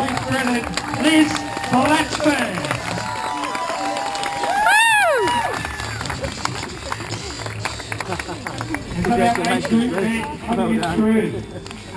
my friend Liz Blatchford. Congratulations, Liz.